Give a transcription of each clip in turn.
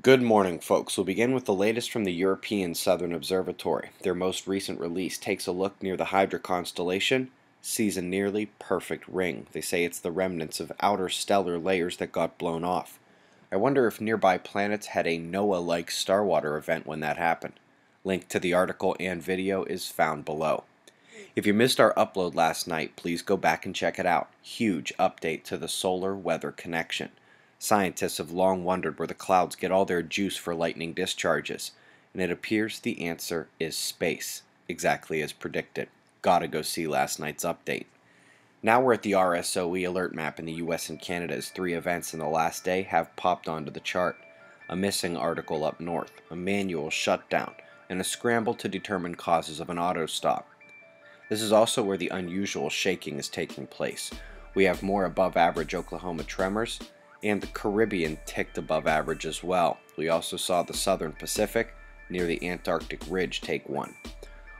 Good morning, folks. We'll begin with the latest from the European Southern Observatory. Their most recent release takes a look near the Hydra constellation, sees a nearly perfect ring. They say it's the remnants of outer stellar layers that got blown off. I wonder if nearby planets had a Noah-like STARWATER event when that happened. Link to the article and video is found below. If you missed our upload last night, please go back and check it out. Huge update to the solar weather connection. Scientists have long wondered where the clouds get all their juice for lightning discharges, and it appears the answer is space, exactly as predicted. Gotta go see last night's update. Now we're at the RSOE alert map in the US and Canada as three events in the last day have popped onto the chart. A missing article up north, a manual shutdown, and a scramble to determine causes of an auto stop. This is also where the unusual shaking is taking place. We have more above average Oklahoma tremors, and the Caribbean ticked above average as well. We also saw the Southern Pacific near the Antarctic Ridge take one.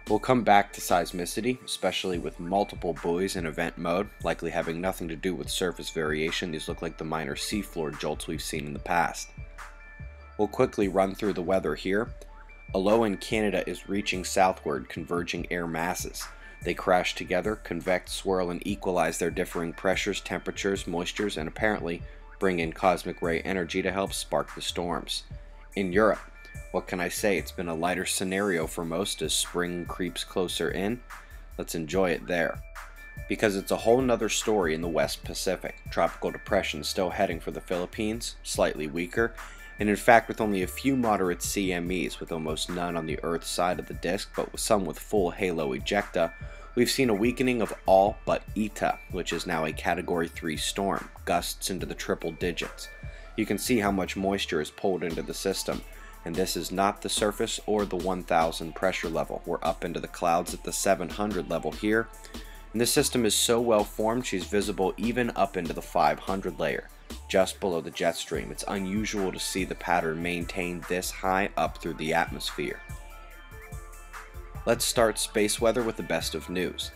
We'll come back to seismicity, especially with multiple buoys in event mode, likely having nothing to do with surface variation. These look like the minor seafloor jolts we've seen in the past. We'll quickly run through the weather here. A low in Canada is reaching southward, converging air masses. They crash together, convect, swirl, and equalize their differing pressures, temperatures, moistures, and apparently bring in cosmic ray energy to help spark the storms. In Europe, what can I say? It's been a lighter scenario for most as spring creeps closer in. Let's enjoy it there, because it's a whole nother story in the West Pacific. Tropical depression still heading for the Philippines, slightly weaker, and in fact with only a few moderate CMEs, with almost none on the Earth side of the disk, but with some with full halo ejecta. We've seen a weakening of all but Eta, which is now a Category 3 storm, gusts into the triple digits. You can see how much moisture is pulled into the system, and this is not the surface or the 1000 pressure level. We're up into the clouds at the 700 level here, and this system is so well formed she's visible even up into the 500 layer, just below the jet stream. It's unusual to see the pattern maintained this high up through the atmosphere. Let's start space weather with the best of news.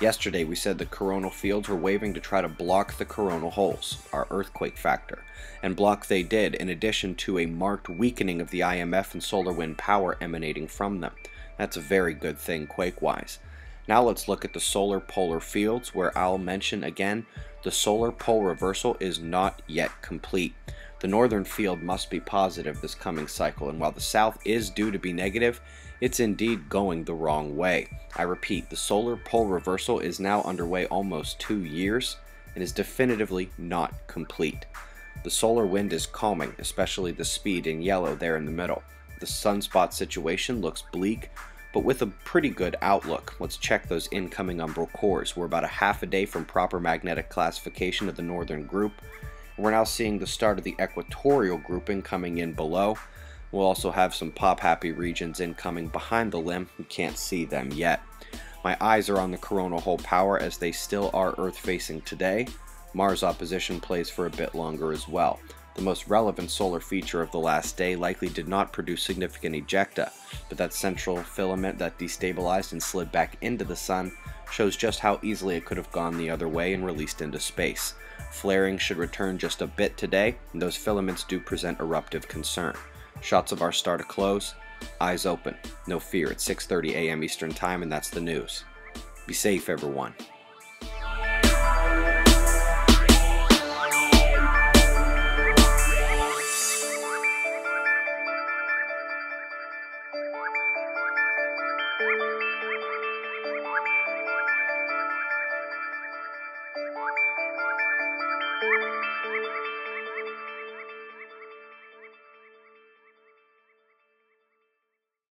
Yesterday we said the coronal fields were waving to try to block the coronal holes, our earthquake factor, and block they did, in addition to a marked weakening of the IMF and solar wind power emanating from them. That's a very good thing quake-wise. Now let's look at the solar polar fields, where I'll mention again, the solar pole reversal is not yet complete. The northern field must be positive this coming cycle, and while the south is due to be negative, it's indeed going the wrong way. I repeat, the solar pole reversal is now underway almost 2 years and is definitively not complete. The solar wind is calming, especially the speed in yellow there in the middle. The sunspot situation looks bleak, but with a pretty good outlook. Let's check those incoming umbral cores. We're about a half a day from proper magnetic classification of the northern group. We're now seeing the start of the equatorial grouping coming in below. We'll also have some pop-happy regions incoming behind the limb. You can't see them yet. My eyes are on the coronal hole power, as they still are Earth-facing today. Mars opposition plays for a bit longer as well. The most relevant solar feature of the last day likely did not produce significant ejecta, but that central filament that destabilized and slid back into the sun shows just how easily it could have gone the other way and released into space. Flaring should return just a bit today, and those filaments do present eruptive concern. Shots of our star to close, eyes open, no fear. It's 6:30 a.m. Eastern Time, and that's the news. Be safe, everyone.